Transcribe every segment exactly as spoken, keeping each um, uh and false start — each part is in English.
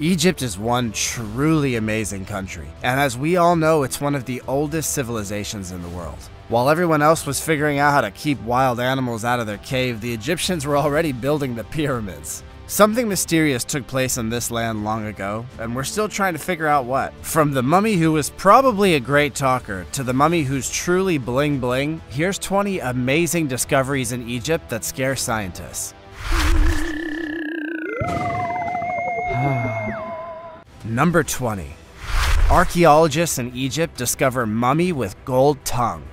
Egypt is one truly amazing country, and as we all know, it's one of the oldest civilizations in the world. While everyone else was figuring out how to keep wild animals out of their cave, the Egyptians were already building the pyramids. Something mysterious took place in this land long ago, and we're still trying to figure out what. From the mummy who was probably a great talker, to the mummy who's truly bling bling, here's twenty amazing discoveries in Egypt that scare scientists. Number twenty. Archaeologists in Egypt discover mummy with gold tongue.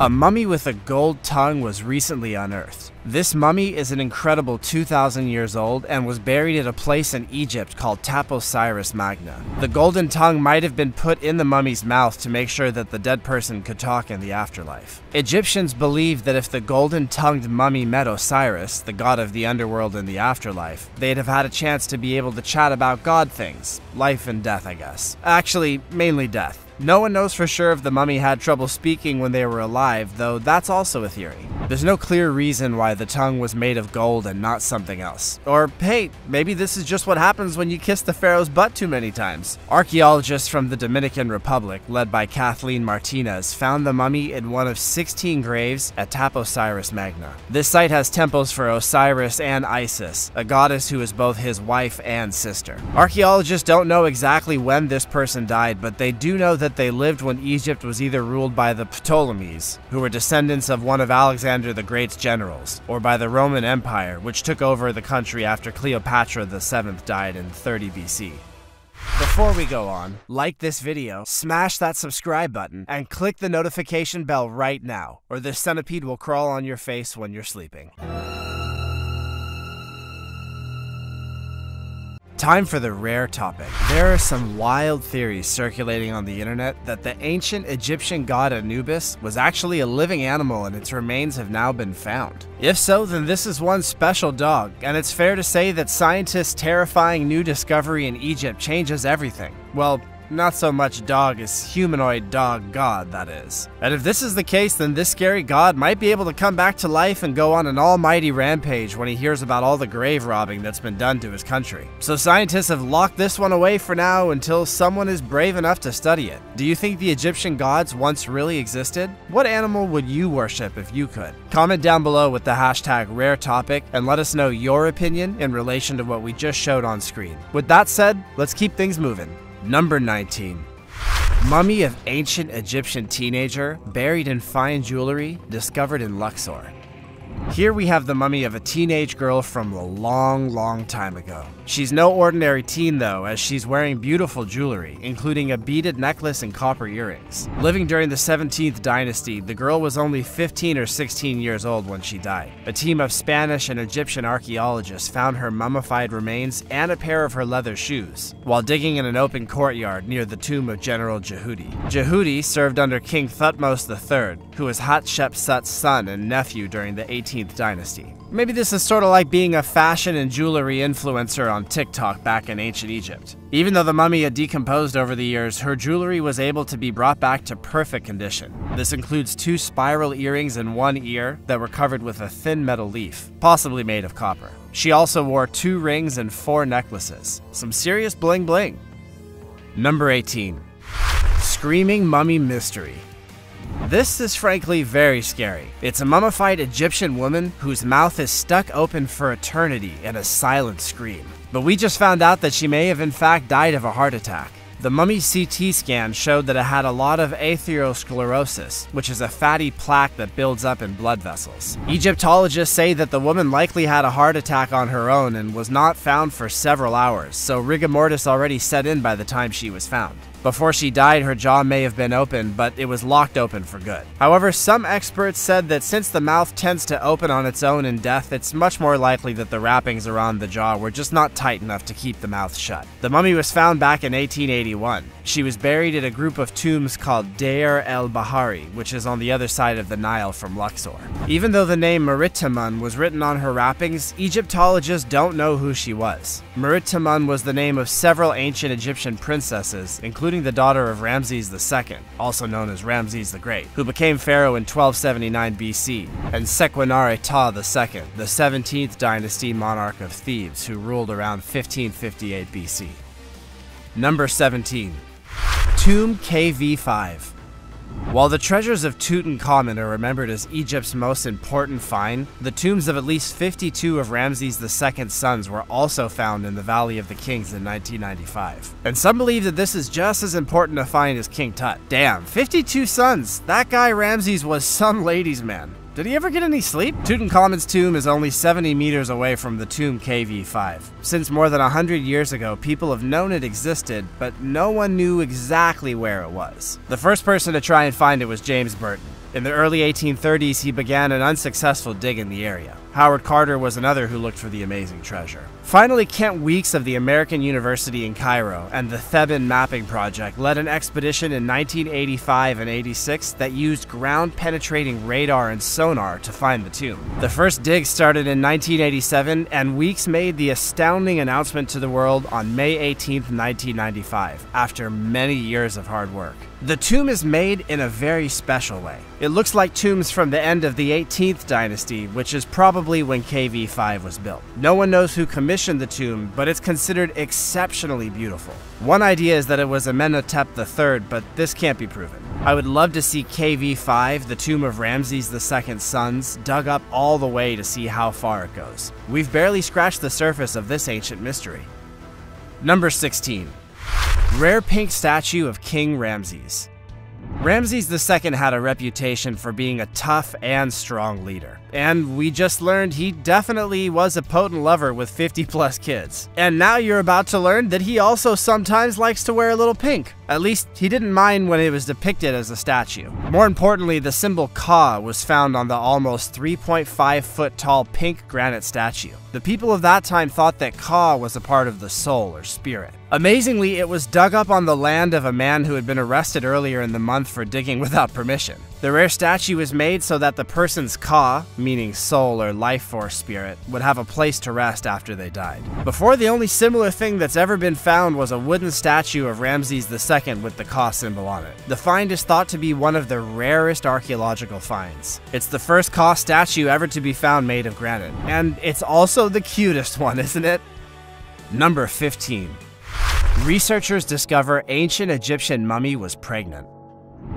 A mummy with a gold tongue was recently unearthed. This mummy is an incredible two thousand years old and was buried at a place in Egypt called Taposiris Magna. The golden tongue might have been put in the mummy's mouth to make sure that the dead person could talk in the afterlife. Egyptians believed that if the golden-tongued mummy met Osiris, the god of the underworld and the afterlife, they'd have had a chance to be able to chat about god things, life and death, I guess. Actually, mainly death. No one knows for sure if the mummy had trouble speaking when they were alive, though that's also a theory. There's no clear reason why the tongue was made of gold and not something else. Or, hey, maybe this is just what happens when you kiss the pharaoh's butt too many times. Archaeologists from the Dominican Republic, led by Kathleen Martinez, found the mummy in one of sixteen graves at Taposiris Magna. This site has temples for Osiris and Isis, a goddess who is both his wife and sister. Archaeologists don't know exactly when this person died, but they do know that that they lived when Egypt was either ruled by the Ptolemies, who were descendants of one of Alexander the Great's generals, or by the Roman Empire, which took over the country after Cleopatra the seventh died in thirty B C. Before we go on, like this video, smash that subscribe button, and click the notification bell right now, or this centipede will crawl on your face when you're sleeping. Time for the rare topic. There are some wild theories circulating on the internet that the ancient Egyptian god Anubis was actually a living animal and its remains have now been found. If so, then this is one special dog, and it's fair to say that scientists' terrifying new discovery in Egypt changes everything. Well, not so much dog as humanoid dog god, that is. And if this is the case, then this scary god might be able to come back to life and go on an almighty rampage when he hears about all the grave robbing that's been done to his country. So scientists have locked this one away for now until someone is brave enough to study it. Do you think the Egyptian gods once really existed? What animal would you worship if you could? Comment down below with the hashtag RareTopic and let us know your opinion in relation to what we just showed on screen. With that said, let's keep things moving. Number nineteen. Mummy of ancient Egyptian teenager buried in fine jewelry discovered in Luxor. Here we have the mummy of a teenage girl from a long, long time ago. She's no ordinary teen though, as she's wearing beautiful jewelry, including a beaded necklace and copper earrings. Living during the seventeenth dynasty, the girl was only fifteen or sixteen years old when she died. A team of Spanish and Egyptian archaeologists found her mummified remains and a pair of her leather shoes, while digging in an open courtyard near the tomb of General Jehudi. Jehudi served under King Thutmose the third, who was Hatshepsut's son and nephew during the eighteenth dynasty. Maybe this is sort of like being a fashion and jewelry influencer on TikTok back in ancient Egypt. Even though the mummy had decomposed over the years, her jewelry was able to be brought back to perfect condition. This includes two spiral earrings and one ear that were covered with a thin metal leaf, possibly made of copper. She also wore two rings and four necklaces. Some serious bling bling. Number eighteen. Screaming mummy mystery. This is frankly very scary. It's a mummified Egyptian woman whose mouth is stuck open for eternity in a silent scream. But we just found out that she may have in fact died of a heart attack. The mummy's C T scan showed that it had a lot of atherosclerosis, which is a fatty plaque that builds up in blood vessels. Egyptologists say that the woman likely had a heart attack on her own and was not found for several hours, so rigor mortis already set in by the time she was found. Before she died, her jaw may have been open, but it was locked open for good. However, some experts said that since the mouth tends to open on its own in death, it's much more likely that the wrappings around the jaw were just not tight enough to keep the mouth shut. The mummy was found back in eighteen eighty-one. She was buried at a group of tombs called Deir el-Bahari, which is on the other side of the Nile from Luxor. Even though the name Meritamen was written on her wrappings, Egyptologists don't know who she was. Meritamen was the name of several ancient Egyptian princesses, including including the daughter of Ramses the Second, also known as Ramses the Great, who became pharaoh in twelve seventy-nine B C, and Sekhemre Ta the Second, the seventeenth dynasty monarch of Thebes, who ruled around fifteen fifty-eight B C. Number seventeen. Tomb K V five. While the treasures of Tutankhamun are remembered as Egypt's most important find, the tombs of at least fifty-two of Ramses the Second's sons were also found in the Valley of the Kings in nineteen ninety-five. And some believe that this is just as important a find as King Tut. Damn, fifty-two sons! That guy Ramses was some ladies' man. Did he ever get any sleep? Tutankhamen's tomb is only seventy meters away from the tomb K V five. Since more than one hundred years ago, people have known it existed, but no one knew exactly where it was. The first person to try and find it was James Burton. In the early eighteen thirties, he began an unsuccessful dig in the area. Howard Carter was another who looked for the amazing treasure. Finally, Kent Weeks of the American University in Cairo and the Theban Mapping Project led an expedition in nineteen eighty-five and eighty-six that used ground-penetrating radar and sonar to find the tomb. The first dig started in nineteen eighty-seven, and Weeks made the astounding announcement to the world on May eighteenth, nineteen ninety-five, after many years of hard work. The tomb is made in a very special way. It looks like tombs from the end of the eighteenth dynasty, which is probably when K V five was built. No one knows who commissioned the tomb, but it's considered exceptionally beautiful. One idea is that it was Amenhotep the Third, but this can't be proven. I would love to see K V five, the tomb of Ramses the Second's sons, dug up all the way to see how far it goes. We've barely scratched the surface of this ancient mystery. Number sixteen. Rare pink statue of King Ramses. Ramses the Second had a reputation for being a tough and strong leader, and we just learned he definitely was a potent lover with fifty plus kids. And now you're about to learn that he also sometimes likes to wear a little pink. At least, he didn't mind when it was depicted as a statue. More importantly, the symbol Ka was found on the almost three point five foot tall pink granite statue. The people of that time thought that Ka was a part of the soul or spirit. Amazingly, it was dug up on the land of a man who had been arrested earlier in the month for digging without permission. The rare statue was made so that the person's Ka, meaning soul or life force spirit, would have a place to rest after they died. Before, the only similar thing that's ever been found was a wooden statue of Ramses the Second with the Ka symbol on it. The find is thought to be one of the rarest archaeological finds. It's the first Ka statue ever to be found made of granite. And it's also the cutest one, isn't it? Number fifteen. Researchers discover ancient Egyptian mummy was pregnant.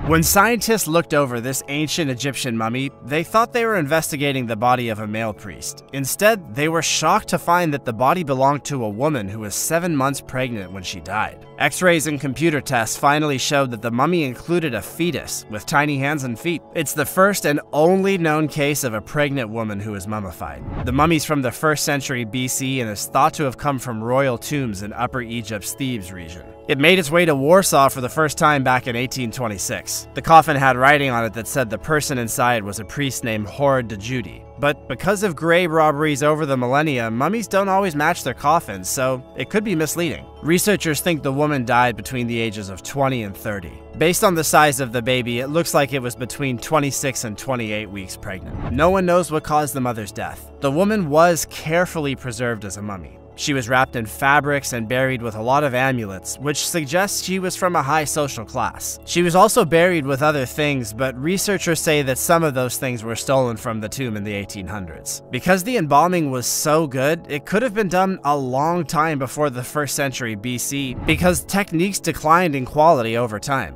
When scientists looked over this ancient Egyptian mummy, they thought they were investigating the body of a male priest. Instead, they were shocked to find that the body belonged to a woman who was seven months pregnant when she died. X-rays and computer tests finally showed that the mummy included a fetus with tiny hands and feet. It's the first and only known case of a pregnant woman who was mummified. The mummy's from the first century B C and is thought to have come from royal tombs in Upper Egypt's Thebes region. It made its way to Warsaw for the first time back in eighteen twenty-six. The coffin had writing on it that said the person inside was a priest named Howard Jehudi. But because of grave robberies over the millennia, mummies don't always match their coffins, so it could be misleading. Researchers think the woman died between the ages of twenty and thirty. Based on the size of the baby, it looks like it was between twenty-six and twenty-eight weeks pregnant. No one knows what caused the mother's death. The woman was carefully preserved as a mummy. She was wrapped in fabrics and buried with a lot of amulets, which suggests she was from a high social class. She was also buried with other things, but researchers say that some of those things were stolen from the tomb in the eighteen hundreds. Because the embalming was so good, it could have been done a long time before the first century B C, because techniques declined in quality over time.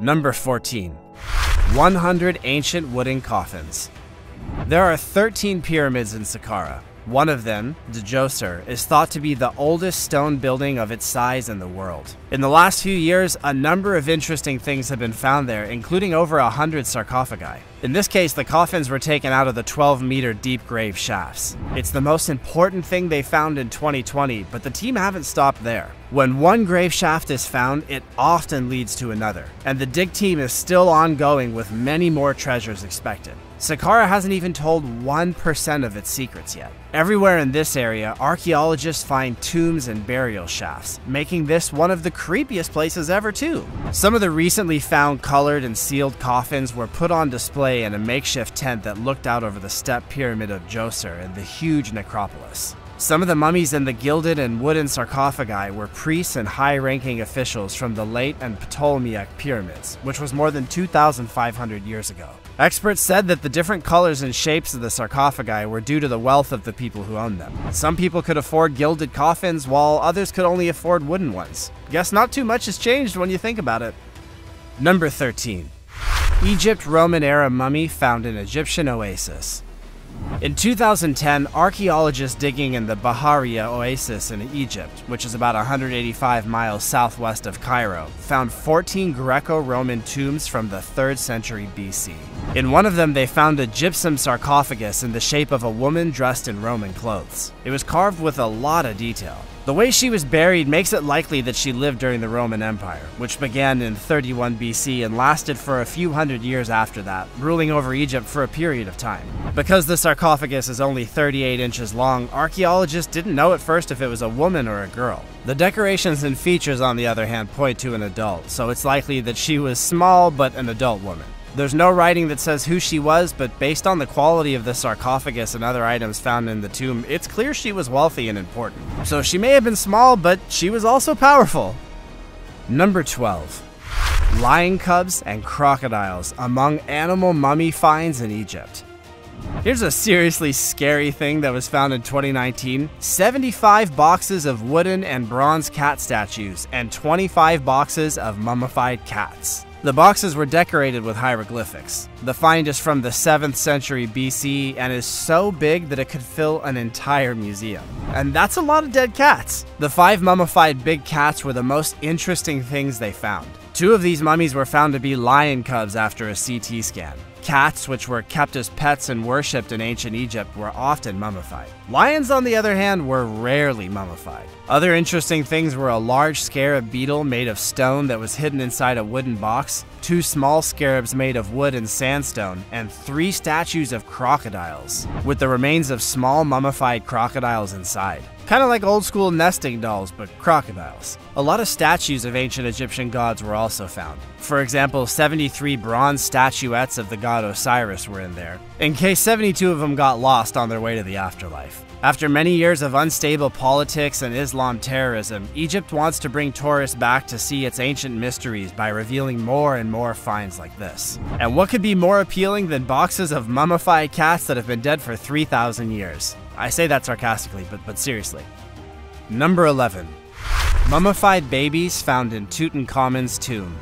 Number fourteen. one hundred ancient wooden coffins. There are thirteen pyramids in Saqqara. One of them, Djoser, is thought to be the oldest stone building of its size in the world. In the last few years, a number of interesting things have been found there, including over a hundred sarcophagi. In this case, the coffins were taken out of the twelve meter deep grave shafts. It's the most important thing they found in twenty twenty, but the team haven't stopped there. When one grave shaft is found, it often leads to another, and the dig team is still ongoing with many more treasures expected. Saqqara hasn't even told one percent of its secrets yet. Everywhere in this area, archaeologists find tombs and burial shafts, making this one of the creepiest places ever too. Some of the recently found colored and sealed coffins were put on display in a makeshift tent that looked out over the step pyramid of Djoser and the huge necropolis. Some of the mummies in the gilded and wooden sarcophagi were priests and high-ranking officials from the late and Ptolemaic pyramids, which was more than two thousand five hundred years ago. Experts said that the different colors and shapes of the sarcophagi were due to the wealth of the people who owned them. Some people could afford gilded coffins, while others could only afford wooden ones. Guess not too much has changed when you think about it. Number thirteen. Egypt Roman-era mummy found in Egyptian oasis. In two thousand ten, archaeologists digging in the Bahariya Oasis in Egypt, which is about one hundred eighty-five miles southwest of Cairo, found fourteen Greco-Roman tombs from the third century B C. In one of them, they found a gypsum sarcophagus in the shape of a woman dressed in Roman clothes. It was carved with a lot of detail. The way she was buried makes it likely that she lived during the Roman Empire, which began in thirty-one B C and lasted for a few hundred years after that, ruling over Egypt for a period of time. Because the sarcophagus is only thirty-eight inches long, archaeologists didn't know at first if it was a woman or a girl. The decorations and features, on the other hand, point to an adult, so it's likely that she was small but an adult woman. There's no writing that says who she was, but based on the quality of the sarcophagus and other items found in the tomb, it's clear she was wealthy and important. So she may have been small, but she was also powerful. Number twelve. Lion cubs and crocodiles among animal mummy finds in Egypt. Here's a seriously scary thing that was found in twenty nineteen. seventy-five boxes of wooden and bronze cat statues and twenty-five boxes of mummified cats. The boxes were decorated with hieroglyphics. The find is from the seventh century B C and is so big that it could fill an entire museum. And that's a lot of dead cats. The five mummified big cats were the most interesting things they found. Two of these mummies were found to be lion cubs after a C T scan. Cats, which were kept as pets and worshipped in ancient Egypt, were often mummified. Lions, on the other hand, were rarely mummified. Other interesting things were a large scarab beetle made of stone that was hidden inside a wooden box, two small scarabs made of wood and sandstone, and three statues of crocodiles, with the remains of small mummified crocodiles inside. Kind of like old-school nesting dolls, but crocodiles. A lot of statues of ancient Egyptian gods were also found. For example, seventy-three bronze statuettes of the god Osiris were in there, in case seventy-two of them got lost on their way to the afterlife. After many years of unstable politics and Islam terrorism, Egypt wants to bring tourists back to see its ancient mysteries by revealing more and more finds like this. And what could be more appealing than boxes of mummified cats that have been dead for three thousand years? I say that sarcastically, but, but seriously. Number eleven. Mummified babies found in Tutankhamun's tomb.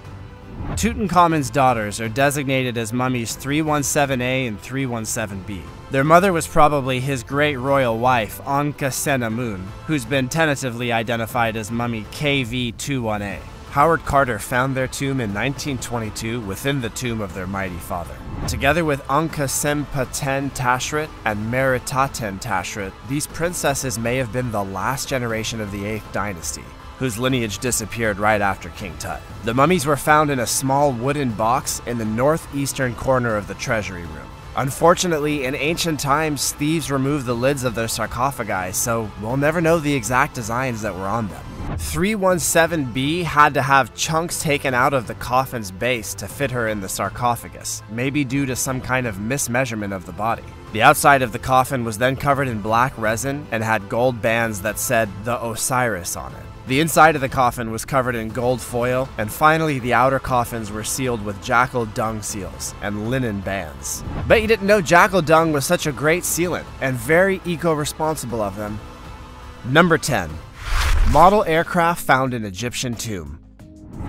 Tutankhamun's daughters are designated as mummies three seventeen A and three seventeen B. Their mother was probably his great royal wife, Ankhesenamun, who's been tentatively identified as mummy K V twenty-one A. Howard Carter found their tomb in nineteen twenty-two within the tomb of their mighty father. Together with Ankhesenamun Tashrit and Meritamen Tashrit, these princesses may have been the last generation of the eighth dynasty, whose lineage disappeared right after King Tut. The mummies were found in a small wooden box in the northeastern corner of the treasury room. Unfortunately, in ancient times, thieves removed the lids of their sarcophagi, so we'll never know the exact designs that were on them. three seventeen B had to have chunks taken out of the coffin's base to fit her in the sarcophagus, maybe due to some kind of mismeasurement of the body. The outside of the coffin was then covered in black resin and had gold bands that said the Osiris on it. The inside of the coffin was covered in gold foil, and finally the outer coffins were sealed with jackal dung seals and linen bands. Bet you didn't know jackal dung was such a great sealant, and very eco-responsible of them. Number ten. Model aircraft found in Egyptian tomb.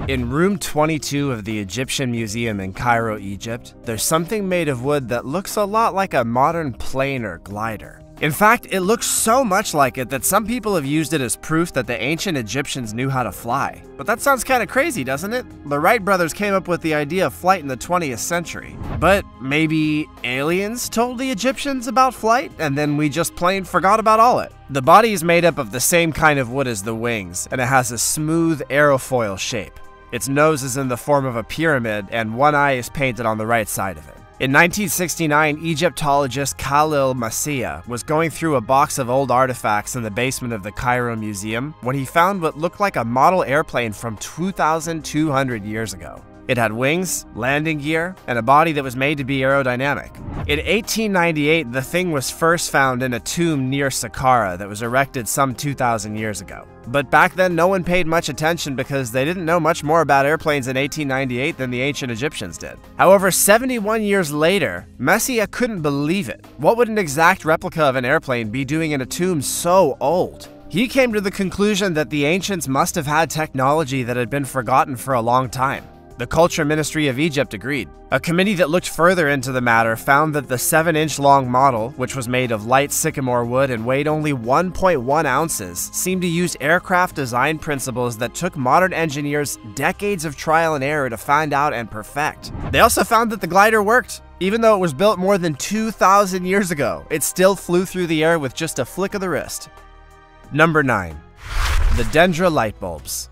In room twenty-two of the Egyptian Museum in Cairo, Egypt, there's something made of wood that looks a lot like a modern plane or glider. In fact, it looks so much like it that some people have used it as proof that the ancient Egyptians knew how to fly. But that sounds kind of crazy, doesn't it? The Wright brothers came up with the idea of flight in the twentieth century. But maybe aliens told the Egyptians about flight, and then we just plain forgot about all it. The body is made up of the same kind of wood as the wings, and it has a smooth aerofoil shape. Its nose is in the form of a pyramid, and one eye is painted on the right side of it. In nineteen sixty-nine, Egyptologist Khalil Masia was going through a box of old artifacts in the basement of the Cairo Museum when he found what looked like a model airplane from two thousand two hundred years ago. It had wings, landing gear, and a body that was made to be aerodynamic. In eighteen ninety-eight, the thing was first found in a tomb near Saqqara that was erected some two thousand years ago. But back then, no one paid much attention because they didn't know much more about airplanes in eighteen ninety-eight than the ancient Egyptians did. However, seventy-one years later, Masia couldn't believe it. What would an exact replica of an airplane be doing in a tomb so old? He came to the conclusion that the ancients must have had technology that had been forgotten for a long time. The Culture Ministry of Egypt agreed. A committee that looked further into the matter found that the seven-inch-long model, which was made of light sycamore wood and weighed only one point one ounces, seemed to use aircraft design principles that took modern engineers decades of trial and error to find out and perfect. They also found that the glider worked. Even though it was built more than two thousand years ago, it still flew through the air with just a flick of the wrist. Number nine. The Dendera light bulbs.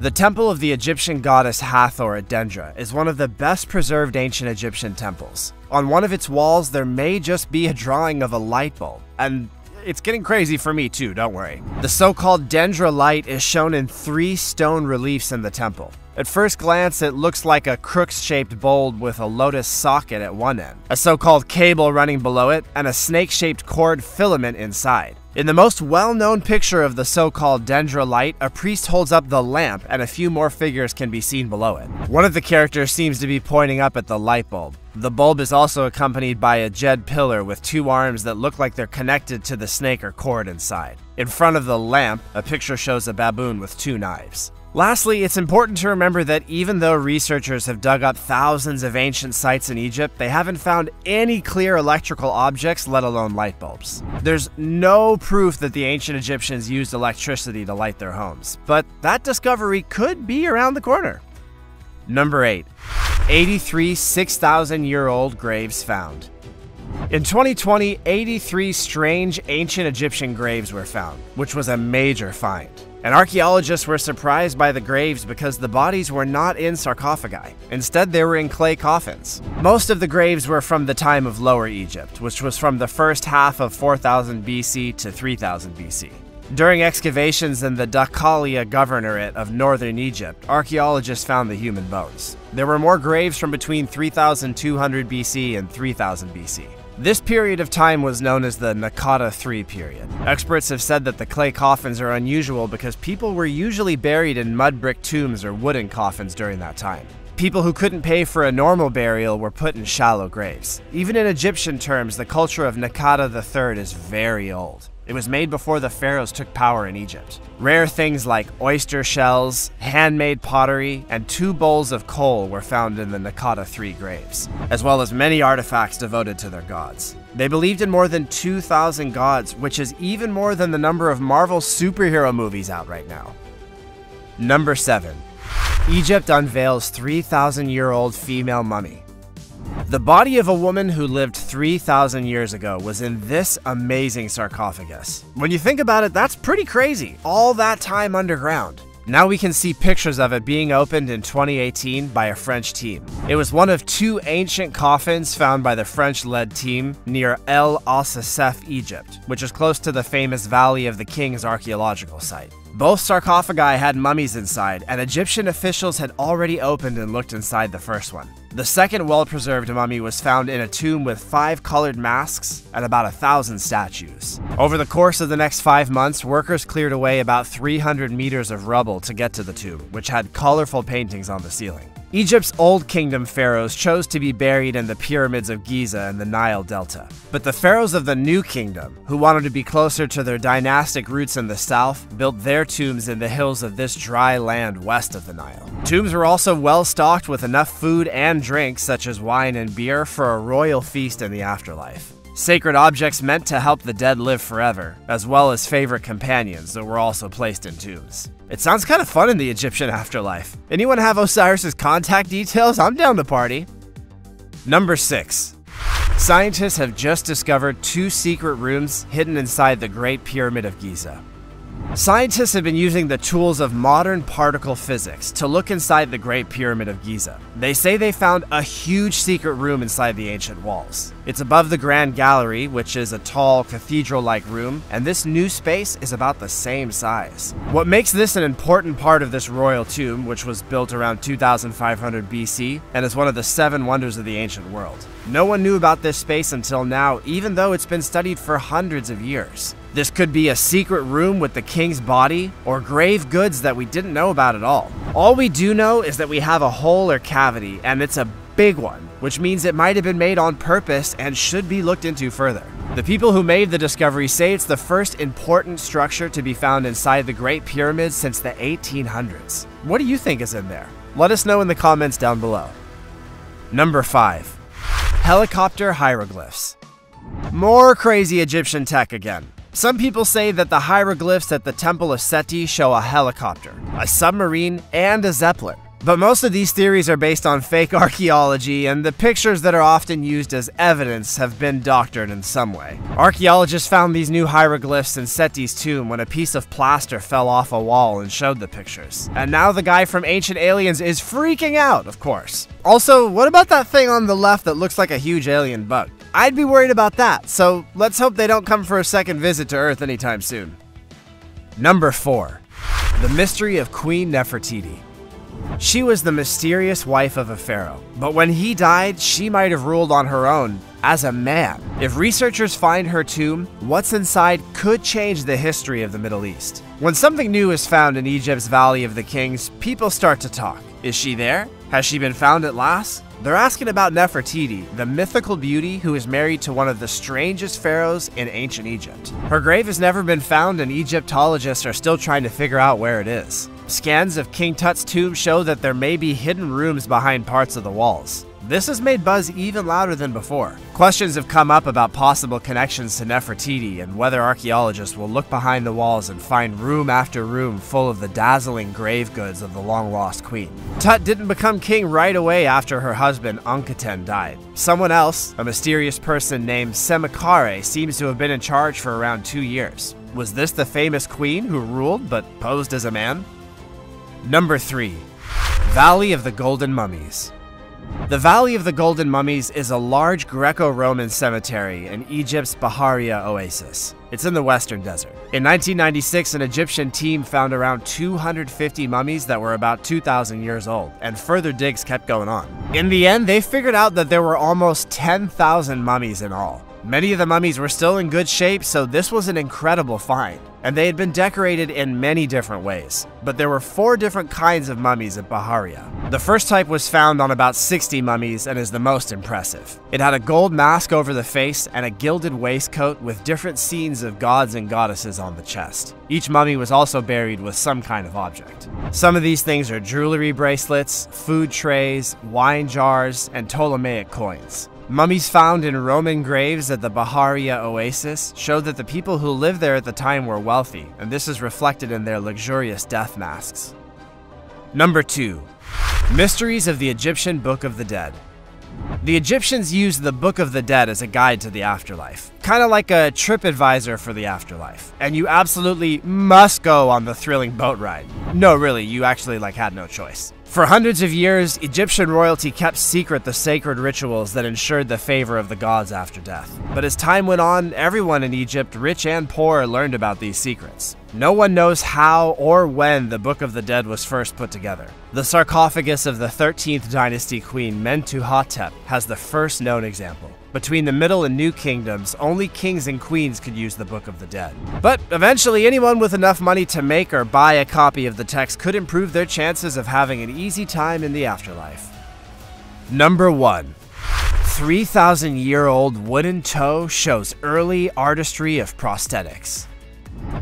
The temple of the Egyptian goddess Hathor at Dendera is one of the best preserved ancient Egyptian temples. On one of its walls, there may just be a drawing of a light bulb, and it's getting crazy for me too, don't worry. The so-called Dendera light is shown in three stone reliefs in the temple. At first glance, it looks like a crook-shaped bulb with a lotus socket at one end, a so-called cable running below it, and a snake-shaped cord filament inside. In the most well-known picture of the so-called Dendera light, a priest holds up the lamp and a few more figures can be seen below it. One of the characters seems to be pointing up at the light bulb. The bulb is also accompanied by a jed pillar with two arms that look like they're connected to the snake or cord inside. In front of the lamp, a picture shows a baboon with two knives. Lastly, it's important to remember that even though researchers have dug up thousands of ancient sites in Egypt, they haven't found any clear electrical objects, let alone light bulbs. There's no proof that the ancient Egyptians used electricity to light their homes, but that discovery could be around the corner. Number eight. eighty-three six thousand year old graves found. In twenty twenty, eighty-three strange ancient Egyptian graves were found, which was a major find. And archaeologists were surprised by the graves because the bodies were not in sarcophagi. Instead, they were in clay coffins. Most of the graves were from the time of Lower Egypt, which was from the first half of four thousand B C to three thousand B C. During excavations in the Dakalia Governorate of northern Egypt, archaeologists found the human bones. There were more graves from between three thousand two hundred B C and three thousand B C. This period of time was known as the Naqada three period. Experts have said that the clay coffins are unusual because people were usually buried in mud brick tombs or wooden coffins during that time. People who couldn't pay for a normal burial were put in shallow graves. Even in Egyptian terms, the culture of Naqada the third is very old. It was made before the pharaohs took power in Egypt. Rare things like oyster shells, handmade pottery, and two bowls of coal were found in the Naqada three graves, as well as many artifacts devoted to their gods. They believed in more than two thousand gods, which is even more than the number of Marvel superhero movies out right now. Number seven. Egypt unveils three thousand year old female mummy. The body of a woman who lived three thousand years ago was in this amazing sarcophagus. When you think about it, that's pretty crazy, all that time underground. Now we can see pictures of it being opened in twenty eighteen by a French team. It was one of two ancient coffins found by the French-led team near El Ossissef, Egypt, which is close to the famous Valley of the Kings archaeological site. Both sarcophagi had mummies inside, and Egyptian officials had already opened and looked inside the first one. The second well-preserved mummy was found in a tomb with five colored masks and about a thousand statues. Over the course of the next five months, workers cleared away about three hundred meters of rubble to get to the tomb, which had colorful paintings on the ceiling. Egypt's Old Kingdom pharaohs chose to be buried in the pyramids of Giza and the Nile Delta. But the pharaohs of the New Kingdom, who wanted to be closer to their dynastic roots in the south, built their tombs in the hills of this dry land west of the Nile. Tombs were also well stocked with enough food and drinks, such as wine and beer, for a royal feast in the afterlife. Sacred objects meant to help the dead live forever, as well as favorite companions that were also placed in tombs. It sounds kind of fun in the Egyptian afterlife. Anyone have Osiris' contact details? I'm down to party. Number six. Scientists have just discovered two secret rooms hidden inside the Great Pyramid of Giza. Scientists have been using the tools of modern particle physics to look inside the Great Pyramid of Giza. They say they found a huge secret room inside the ancient walls. It's above the Grand Gallery, which is a tall, cathedral-like room, and this new space is about the same size. What makes this an important part of this royal tomb, which was built around two thousand five hundred B C and is one of the seven wonders of the ancient world. No one knew about this space until now, even though it's been studied for hundreds of years. This could be a secret room with the king's body, or grave goods that we didn't know about at all. All we do know is that we have a hole or cavity, and it's a big one, which means it might have been made on purpose and should be looked into further. The people who made the discovery say it's the first important structure to be found inside the Great Pyramid since the eighteen hundreds. What do you think is in there? Let us know in the comments down below. Number five. Helicopter hieroglyphs. More crazy Egyptian tech again. Some people say that the hieroglyphs at the Temple of Seti show a helicopter, a submarine, and a zeppelin. But most of these theories are based on fake archaeology, and the pictures that are often used as evidence have been doctored in some way. Archaeologists found these new hieroglyphs in Seti's tomb when a piece of plaster fell off a wall and showed the pictures. And now the guy from Ancient Aliens is freaking out, of course. Also, what about that thing on the left that looks like a huge alien bug? I'd be worried about that, so let's hope they don't come for a second visit to Earth anytime soon. Number four. The mystery of Queen Nefertiti. She was the mysterious wife of a pharaoh, but when he died, she might have ruled on her own, as a man. If researchers find her tomb, what's inside could change the history of the Middle East. When something new is found in Egypt's Valley of the Kings, people start to talk. Is she there? Has she been found at last? They're asking about Nefertiti, the mythical beauty who is married to one of the strangest pharaohs in ancient Egypt. Her grave has never been found, and Egyptologists are still trying to figure out where it is. Scans of King Tut's tomb show that there may be hidden rooms behind parts of the walls. This has made buzz even louder than before. Questions have come up about possible connections to Nefertiti and whether archaeologists will look behind the walls and find room after room full of the dazzling grave goods of the long-lost queen. Tut didn't become king right away after her husband Ankheten died. Someone else, a mysterious person named Semekhare, seems to have been in charge for around two years. Was this the famous queen who ruled but posed as a man? Number three. Valley of the Golden Mummies. The Valley of the Golden Mummies is a large Greco-Roman cemetery in Egypt's Bahariya Oasis. It's in the western desert. In nineteen ninety-six, an Egyptian team found around two hundred fifty mummies that were about two thousand years old, and further digs kept going on. In the end, they figured out that there were almost ten thousand mummies in all. Many of the mummies were still in good shape, so this was an incredible find, and they had been decorated in many different ways. But there were four different kinds of mummies at Bahariya. The first type was found on about sixty mummies and is the most impressive. It had a gold mask over the face and a gilded waistcoat with different scenes of gods and goddesses on the chest. Each mummy was also buried with some kind of object. Some of these things are jewelry bracelets, food trays, wine jars, and Ptolemaic coins. Mummies found in Roman graves at the Bahariya Oasis show that the people who lived there at the time were wealthy, and this is reflected in their luxurious death masks. Number two. Mysteries of the Egyptian Book of the Dead. The Egyptians used the Book of the Dead as a guide to the afterlife, kind of like a trip advisor for the afterlife, and you absolutely must go on the thrilling boat ride. No, really, you actually like had no choice. For hundreds of years, Egyptian royalty kept secret the sacred rituals that ensured the favor of the gods after death. But as time went on, everyone in Egypt, rich and poor, learned about these secrets. No one knows how or when the Book of the Dead was first put together. The sarcophagus of the thirteenth dynasty queen Mentuhotep has the first known example. Between the Middle and New Kingdoms, only kings and queens could use the Book of the Dead. But eventually, anyone with enough money to make or buy a copy of the text could improve their chances of having an easy time in the afterlife. Number one. three thousand year old wooden toe shows early artistry of prosthetics.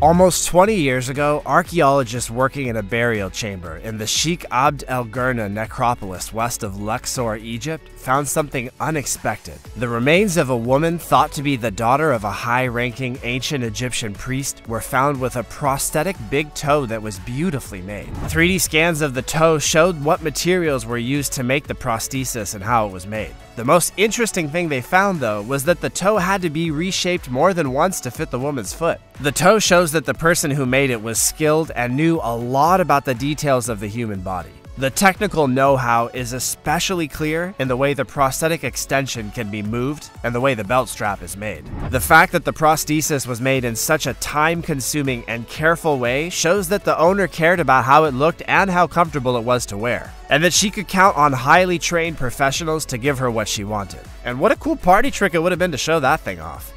Almost twenty years ago, archaeologists working in a burial chamber in the Sheikh Abd el-Gurna necropolis west of Luxor, Egypt, found something unexpected. The remains of a woman thought to be the daughter of a high-ranking ancient Egyptian priest were found with a prosthetic big toe that was beautifully made. three D scans of the toe showed what materials were used to make the prosthesis and how it was made. The most interesting thing they found, though, was that the toe had to be reshaped more than once to fit the woman's foot. The toe shows that the person who made it was skilled and knew a lot about the details of the human body. The technical know-how is especially clear in the way the prosthetic extension can be moved and the way the belt strap is made. The fact that the prosthesis was made in such a time-consuming and careful way shows that the owner cared about how it looked and how comfortable it was to wear, and that she could count on highly trained professionals to give her what she wanted. And what a cool party trick it would have been to show that thing off.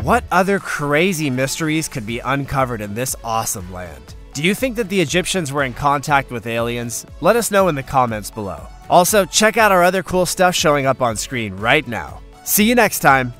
What other crazy mysteries could be uncovered in this awesome land? Do you think that the Egyptians were in contact with aliens? Let us know in the comments below. Also, check out our other cool stuff showing up on screen right now. See you next time!